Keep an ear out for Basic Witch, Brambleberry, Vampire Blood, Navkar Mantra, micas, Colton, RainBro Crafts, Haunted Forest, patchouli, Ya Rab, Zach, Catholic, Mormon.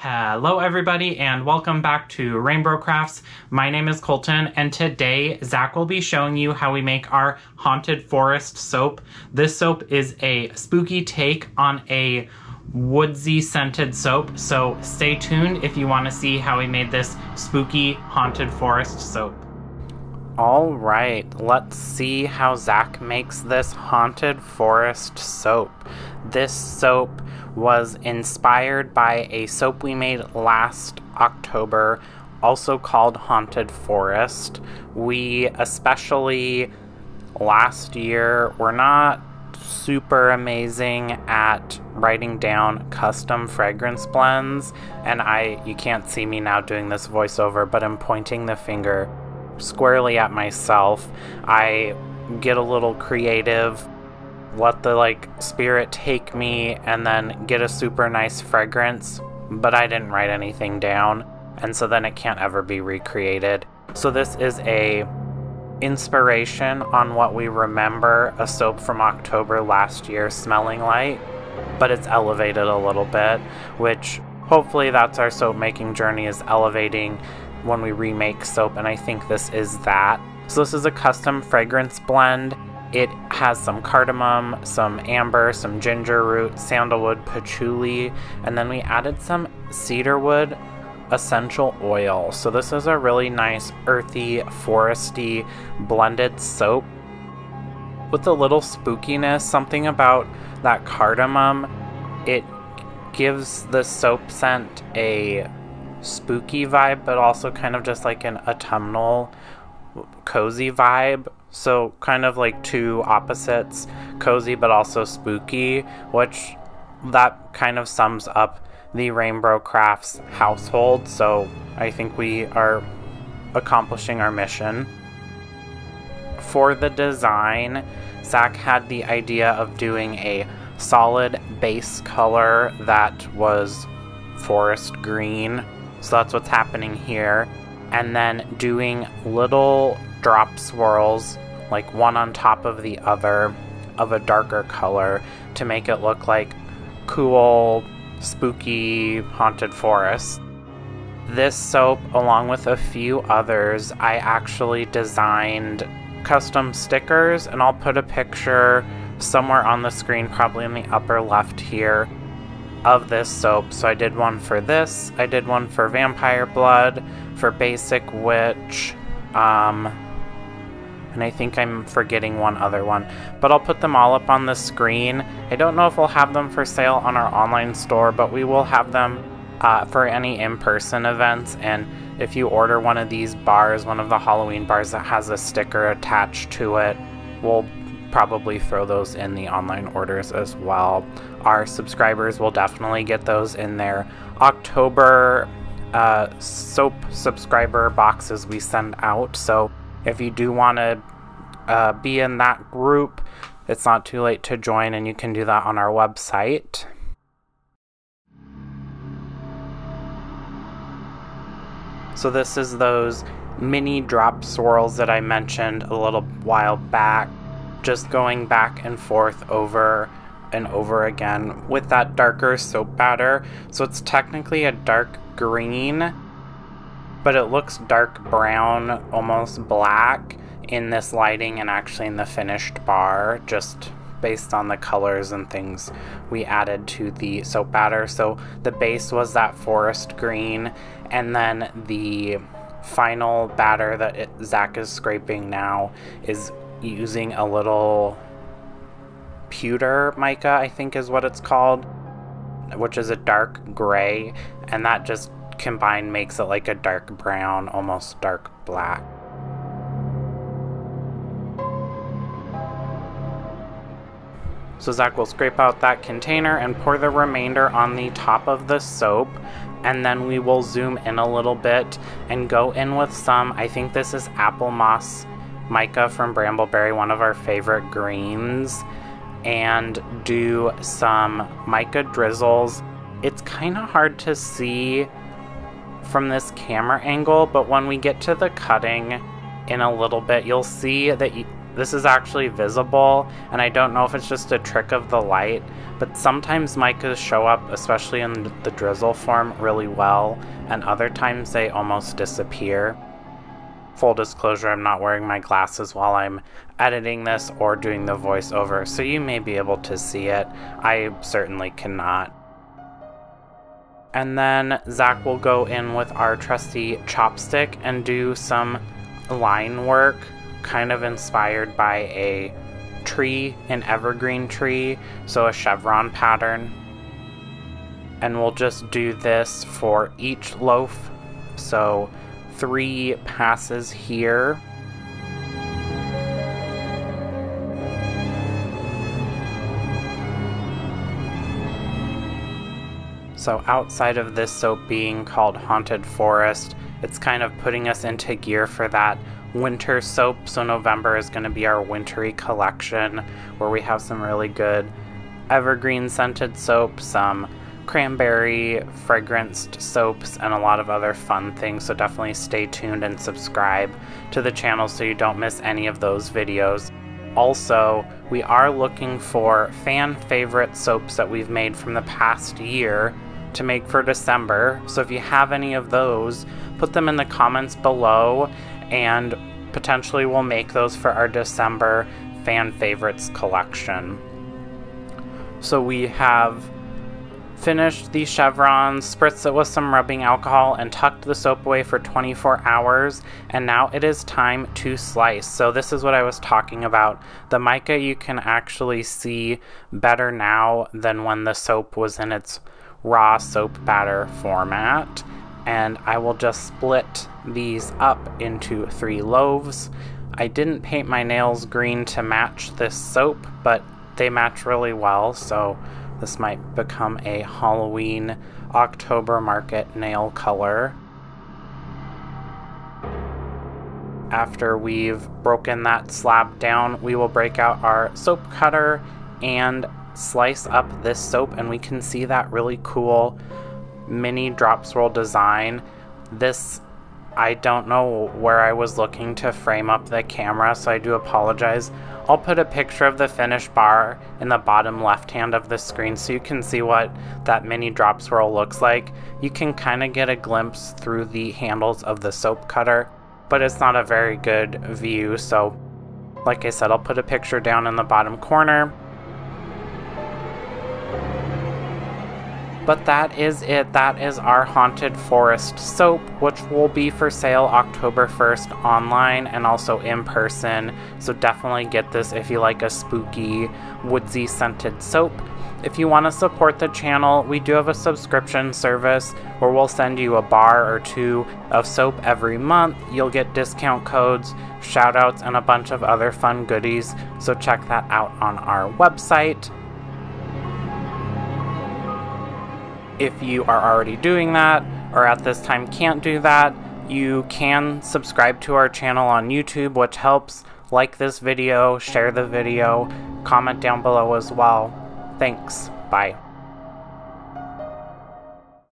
Hello everybody and welcome back to RainBro Crafts. My name is Colton and today Zach will be showing you how we make our Haunted Forest soap. This soap is a spooky take on a woodsy scented soap, so stay tuned if you want to see how we made this spooky Haunted Forest soap. Alright, let's see how Zach makes this Haunted Forest soap. This soap was inspired by a soap we made last October, also called Haunted Forest. We especially last year were not super amazing at writing down custom fragrance blends, and you can't see me now doing this voiceover, but I'm pointing the finger squarely at myself. I get a little creative, let the spirit take me, and then get a super nice fragrance, but I didn't write anything down, and so then it can't ever be recreated. So this is a inspiration on what we remember a soap from October last year smelling like, but it's elevated a little bit, which hopefully that's our soap making journey, is elevating when we remake soap, and I think this is that. So this is a custom fragrance blend. It has some cardamom, some amber, some ginger root, sandalwood, patchouli, and then we added some cedarwood essential oil. So this is a really nice earthy, foresty blended soap with a little spookiness. Something about that cardamom, it gives the soap scent a spooky vibe, but also kind of just like an autumnal, cozy vibe. So kind of like two opposites, cozy but also spooky, which that kind of sums up the RainBro Crafts household. So I think we are accomplishing our mission. For the design, Zach had the idea of doing a solid base color that was forest green. So that's what's happening here. And then doing little drop swirls, like one on top of the other, of a darker color to make it look like cool, spooky haunted forest. This soap, along with a few others, I actually designed custom stickers, and I'll put a picture somewhere on the screen, probably in the upper left here, of this soap. So I did one for this, I did one for Vampire Blood, for Basic Witch, and I think I'm forgetting one other one, but I'll put them all up on the screen. I don't know if we'll have them for sale on our online store, but we will have them for any in-person events, and if you order one of these bars, one of the Halloween bars that has a sticker attached to it, we'll probably throw those in the online orders as well. Our subscribers will definitely get those in their October soap subscriber boxes we send out. So if you do want to be in that group, it's not too late to join, and you can do that on our website. So this is those mini drop swirls that I mentioned a little while back, just going back and forth over and over again with that darker soap batter. So it's technically a dark green, but it looks dark brown, almost black in this lighting and actually in the finished bar, just based on the colors and things we added to the soap batter. So the base was that forest green, and then the final batter that Zach is scraping now is using a little pewter mica, I think is what it's called, which is a dark gray, and that just combined makes it like a dark brown, almost dark black. So Zach will scrape out that container and pour the remainder on the top of the soap, and then we will zoom in a little bit and go in with some, I think this is apple moss mica from Brambleberry, one of our favorite greens, and do some mica drizzles. It's kind of hard to see from this camera angle, but when we get to the cutting in a little bit, you'll see that This is actually visible, and I don't know if it's just a trick of the light, but sometimes micas show up, especially in the drizzle form, really well, and other times they almost disappear. Full disclosure, I'm not wearing my glasses while I'm editing this or doing the voiceover, so you may be able to see it. I certainly cannot. And then Zach will go in with our trusty chopstick and do some line work, kind of inspired by a tree, an evergreen tree, so a chevron pattern. And we'll just do this for each loaf, so 3 passes here. So outside of this soap being called Haunted Forest, it's kind of putting us into gear for that winter soap. So November is going to be our wintry collection, where we have some really good evergreen scented soap, some cranberry fragranced soaps, and a lot of other fun things. So definitely stay tuned and subscribe to the channel so you don't miss any of those videos. Also, we are looking for fan favorite soaps that we've made from the past year to make for December. So if you have any of those, put them in the comments below, and potentially we'll make those for our December fan favorites collection. So we have finished the chevrons, spritzed it with some rubbing alcohol, and tucked the soap away for 24 hours, and now it is time to slice. So this is what I was talking about. The mica you can actually see better now than when the soap was in its raw soap batter format. And I will just split these up into 3 loaves. I didn't paint my nails green to match this soap, but they match really well, so this might become a Halloween October market nail color. After we've broken that slab down, we will break out our soap cutter and slice up this soap, and we can see that really cool mini drop swirl design. This, I don't know where I was looking to frame up the camera, so I do apologize. I'll put a picture of the finished bar in the bottom left hand of the screen so you can see what that mini drop swirl looks like. You can kind of get a glimpse through the handles of the soap cutter, but it's not a very good view, so like I said, I'll put a picture down in the bottom corner. But that is it. That is our Haunted Forest soap, which will be for sale October 1st online and also in person. So definitely get this if you like a spooky, woodsy scented soap. If you want to support the channel, we do have a subscription service where we'll send you a bar or 2 of soap every month. You'll get discount codes, shout outs, and a bunch of other fun goodies. So check that out on our website. If you are already doing that, or at this time can't do that, you can subscribe to our channel on YouTube, which helps. Like this video, share the video, comment down below as well. Thanks, bye.